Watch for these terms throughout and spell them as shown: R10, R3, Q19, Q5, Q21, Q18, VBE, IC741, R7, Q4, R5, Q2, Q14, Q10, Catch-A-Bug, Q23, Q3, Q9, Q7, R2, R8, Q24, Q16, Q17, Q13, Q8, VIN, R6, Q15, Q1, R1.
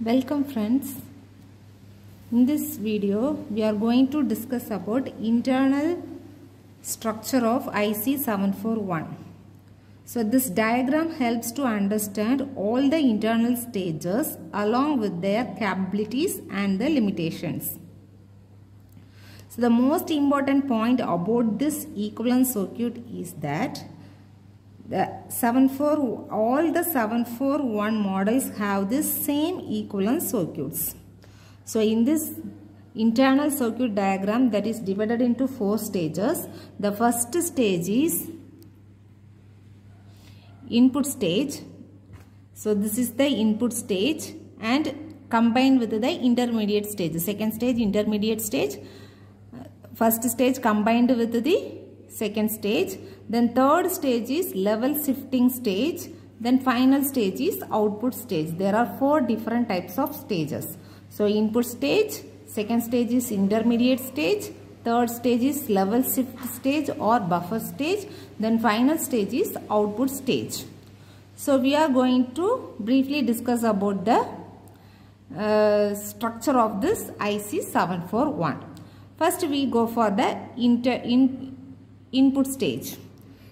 Welcome friends. In this video we are going to discuss about internal structure of IC741. So this diagram helps to understand all the internal stages along with their capabilities and the limitations. So the most important point about this equivalent circuit is that all the 741 models have the same equivalent circuits. So in this internal circuit diagram, that is divided into 4 stages. The first stage is input stage. So this is the input stage and combined with the intermediate stage. Second stage, intermediate stage. First stage combined with the second stage. Then third stage is level shifting stage. Then final stage is output stage. There are 4 different types of stages. So input stage, second stage is intermediate stage, third stage is level shift stage or buffer stage, then final stage is output stage. So we are going to briefly discuss about the structure of this IC741. First we go for the input stage.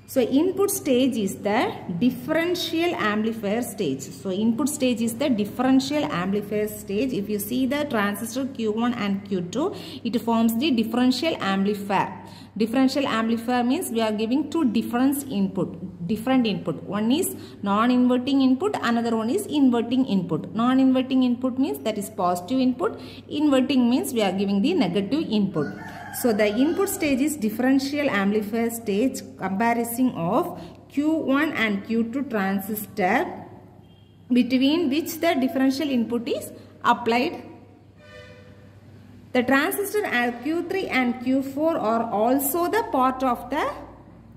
So input stage is the differential amplifier stage. So input stage is the differential amplifier stage. If you see the transistor Q1 and Q2, it forms the differential amplifier. Differential amplifier means we are giving 2 different input. One is non-inverting input, another one is inverting input. Non-inverting input means that is positive input. Inverting means we are giving the negative input. So the input stage is differential amplifier stage, comparison of Q1 and Q2 transistor, between which the differential input is applied. The transistor Q3 and Q4 are also the part of the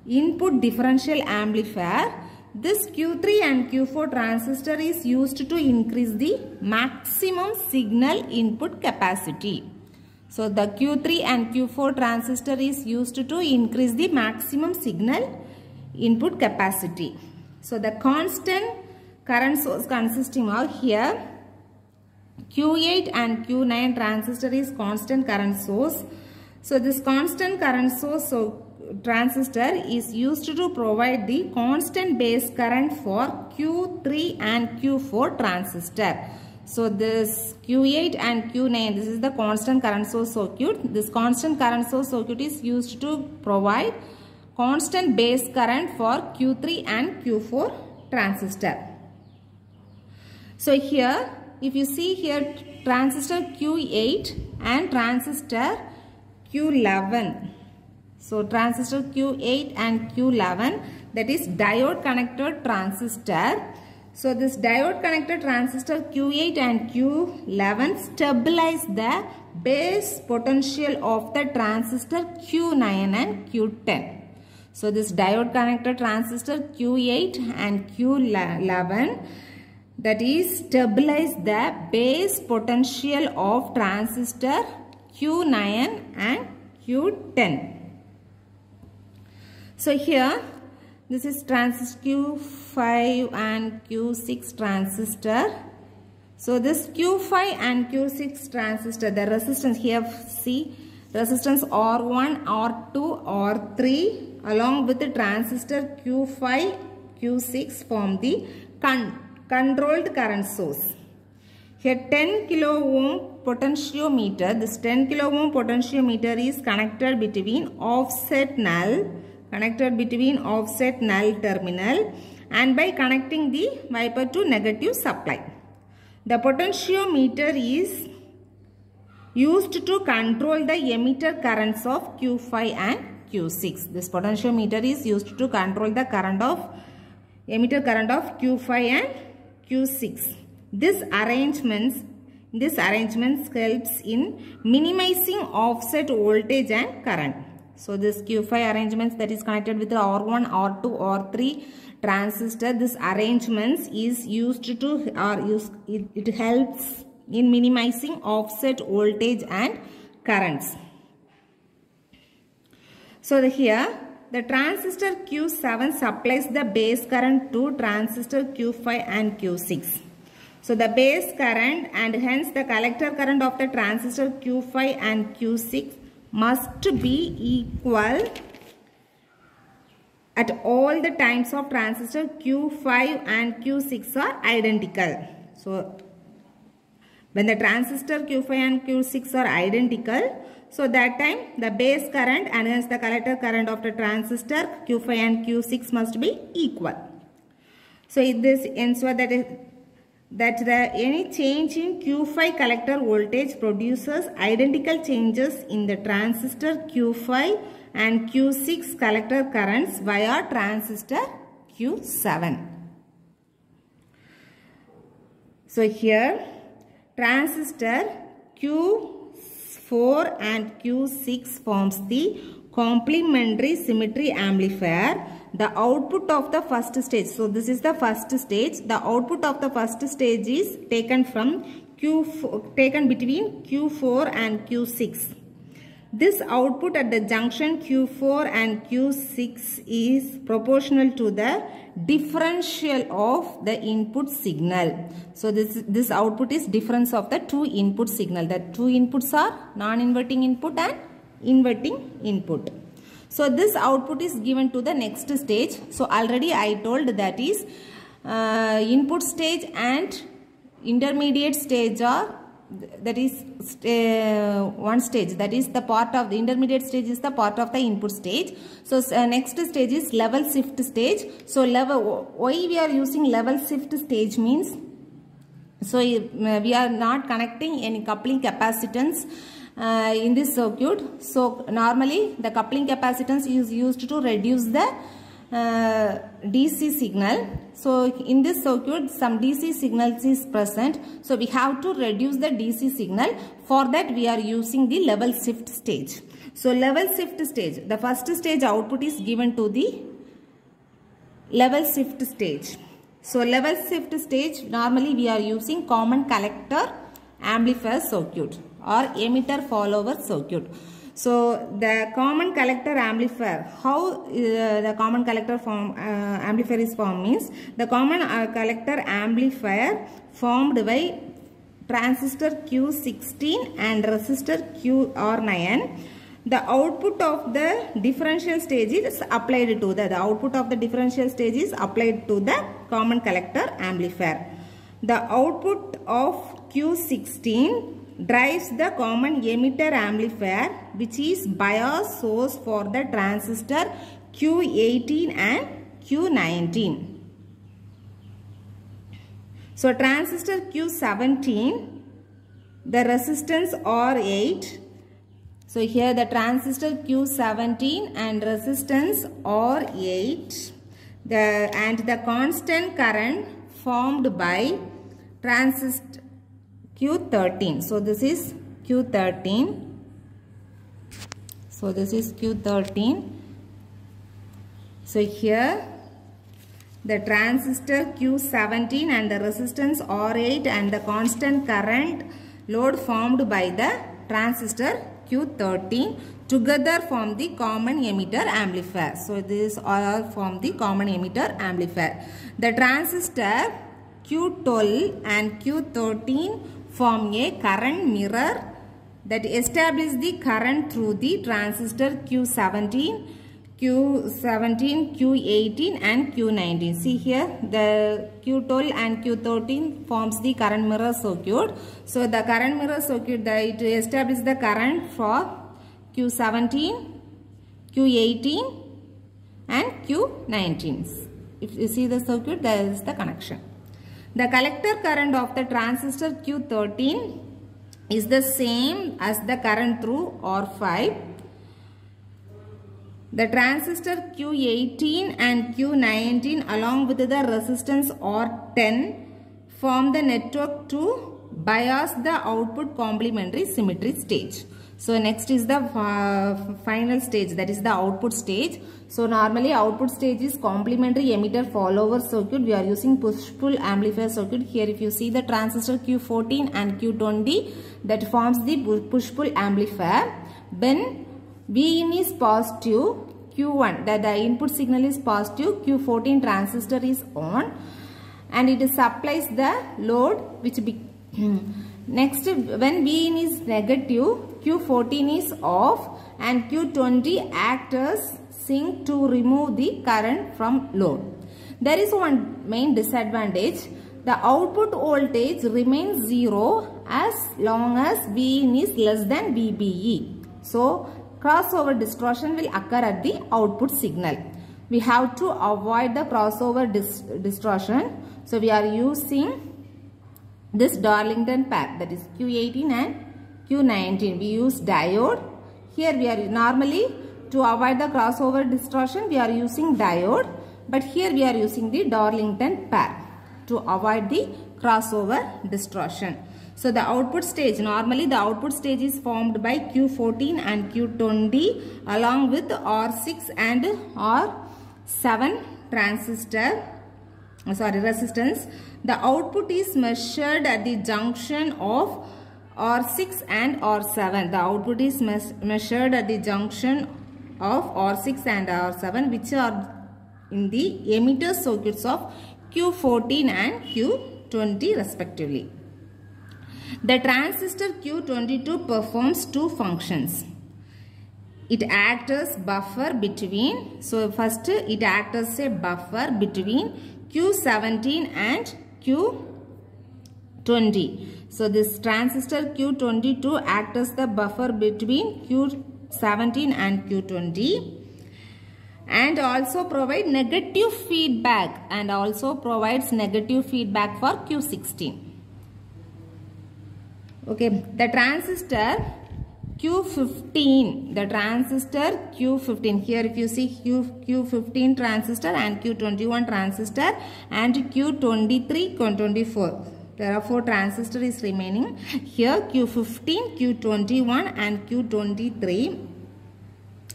input differential amplifier. This Q3 and Q4 transistor is used to increase the maximum signal input capacity. So the Q3 and Q4 transistor is used to increase the maximum signal input capacity. So the constant current source consisting of here Q8 and Q9 transistor is constant current source. So this constant current source transistor is used to provide the constant base current for Q3 and Q4 transistor. So this Q8 and Q9, this is the constant current source circuit. This constant current source circuit is used to provide constant base current for Q3 and Q4 transistor. So here, if you see here, transistor Q8 and transistor Q11. So transistor Q8 and Q11, that is diode connected transistor. So this diode connected transistor Q8 and Q11 stabilize the base potential of the transistor Q9 and Q10. So this diode connected transistor Q8 and Q11, that is stabilize the base potential of transistor Q9 and Q10. So here, this is transistor Q5 and Q6 transistor. So this Q5 and Q6 transistor, the resistance here, see, resistance R1, R2, R3 along with the transistor Q5, Q6 form the controlled current source. Here 10 kilo ohm potentiometer, this 10 kilo ohm potentiometer is connected between offset null terminal and by connecting the wiper to negative supply. The potentiometer is used to control the emitter currents of Q5 and Q6. This potentiometer is used to control the emitter current of Q5 and Q6. This arrangement helps in minimizing offset voltage and current. So this Q5 arrangements, that is connected with the R1, R2, R3 transistor. This arrangements is used to, it helps in minimizing offset voltage and currents. So here the transistor Q7 supplies the base current to transistor Q5 and Q6. So the base current and hence the collector current of the transistor Q5 and Q6 must be equal at all the times of transistor Q5 and Q6 are identical. So when the transistor Q5 and Q6 are identical, so that time the base current and hence the collector current of the transistor Q5 and Q6 must be equal. So this ensures that any change in Q5 collector voltage produces identical changes in the transistor Q5 and Q6 collector currents via transistor Q7. So here transistor Q4 and Q6 forms the complementary symmetry amplifier. The output of the first stage, so this is the first stage, the output of the first stage is taken between Q4 and Q6. This output at the junction Q4 and Q6 is proportional to the differential of the input signal. So this output is difference of the two input signal. The two inputs are non-inverting input and inverting input. So this output is given to the next stage. So already I told that is input stage and intermediate stage are, that is one stage, that is the part of the intermediate stage is the part of the input stage. So next stage is level shift stage. So why we are using level shift stage means, so we are not connecting any coupling capacitance in this circuit. So normally the coupling capacitance is used to reduce the DC signal. So in this circuit some DC signals is present, so we have to reduce the DC signal. For that we are using the level shift stage. So level shift stage, the first stage output is given to the level shift stage. So level shift stage normally we are using common collector amplifier circuit or emitter follower circuit. So the common collector amplifier, how the common collector amplifier is formed means, the common collector amplifier formed by transistor Q16 and resistor Q9. The output of the differential stage is applied to the output of the differential stage is applied to the common collector amplifier. The output of Q16 drives the common emitter amplifier, which is bias source for the transistor Q18 and Q19. So transistor Q17, the resistance R8. So here the transistor Q17 and resistance R8, and the constant current formed by transistor Q13. So this is Q13. So this is Q13. So here the transistor Q17 and the resistance R8 and the constant current load formed by the transistor Q13 together form the common emitter amplifier. So these all form the common emitter amplifier. The transistor Q12 and Q13 form a current mirror that establishes the current through the transistor Q17, Q18 and Q19. See here the Q12 and Q13 forms the current mirror circuit. So the current mirror circuit, it establishes the current for Q17, Q18 and Q19. If you see the circuit, there is the connection. The collector current of the transistor Q13 is the same as the current through R5. The transistor Q18 and Q19 along with the resistance R10 form the network to bias the output complementary symmetry stage. So next is the final stage, that is the output stage. So normally output stage is complementary emitter follower circuit. We are using push-pull amplifier circuit. Here if you see the transistor Q14 and Q20 that forms the push-pull amplifier. When VIN is positive, Q1 that the input signal is positive, Q14 transistor is on. and it supplies the load which be next when VIN is negative, Q14 is off and Q20 acts as sink to remove the current from load. There is one main disadvantage. The output voltage remains 0 as long as VIN is less than VBE. So, crossover distortion will occur at the output signal. We have to avoid the crossover distortion. So, we are using this Darlington pair, that is Q18 and Q19. We use diode. Here we are normally to avoid the crossover distortion, we are using diode. But here we are using the Darlington pair to avoid the crossover distortion. So the output stage, normally the output stage is formed by Q14 and Q20 along with R6 and R7 resistance. The output is measured at the junction of R6 and R7. The output is measured at the junction of R6 and R7, which are in the emitter circuits of Q14 and Q20 respectively. The transistor Q22 performs two functions. It acts as buffer between, so first it acts as a buffer between Q17 and Q20. So this transistor Q22 acts as the buffer between Q17 and Q20 and also provides negative feedback for Q16. Okay, the transistor Q15, here if you see Q15 transistor and Q21 transistor and Q23, Q24. There are four transistors remaining. Here Q15, Q21 and Q23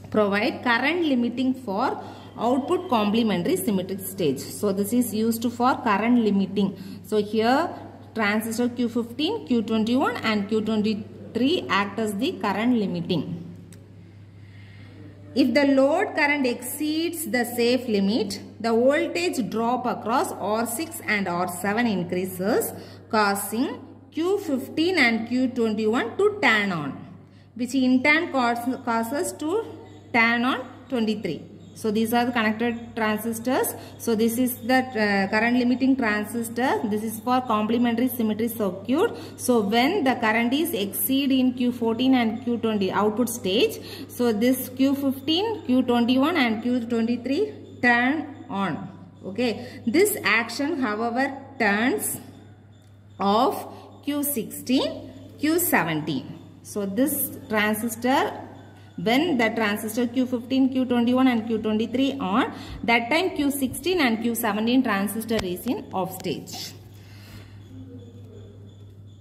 provide current limiting for output complementary symmetric stage. So this is used for current limiting. So here transistor Q15, Q21 and Q23 act as the current limiting. If the load current exceeds the safe limit, the voltage drop across R6 and R7 increases, causing Q15 and Q21 to turn on, which in turn causes to turn on 23. So these are the connected transistors. So this is the current limiting transistor. This is for complementary symmetry circuit. So when the current is exceed in Q14 and Q20 output stage, so this Q15, Q21 and Q23 turn on. Okay. This action however turns off Q16, Q17. So this transistor, when the transistor Q15, Q21 and Q23 on, that time Q16 and Q17 transistor is in off stage.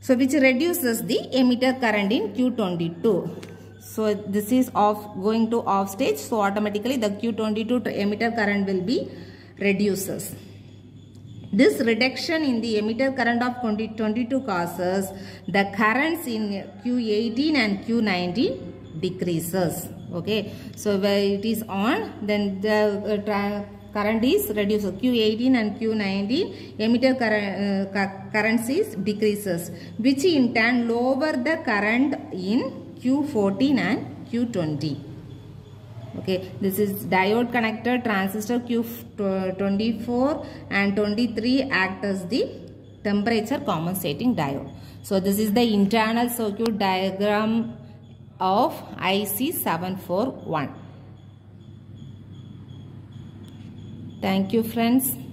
So which reduces the emitter current in Q22. So this is going to off stage. So automatically the Q22 emitter current will be reduces. This reduction in the emitter current of 22 causes the currents in Q18 and Q19 decreases. Okay, so when it is on, then the current is reduced. Q18 and Q19 emitter currents decreases, which in turn lower the current in Q14 and Q20. Okay, this is diode connector. Transistor Q24 and 23 act as the temperature compensating diode. So this is the internal circuit diagram of IC741. Thank you, friends.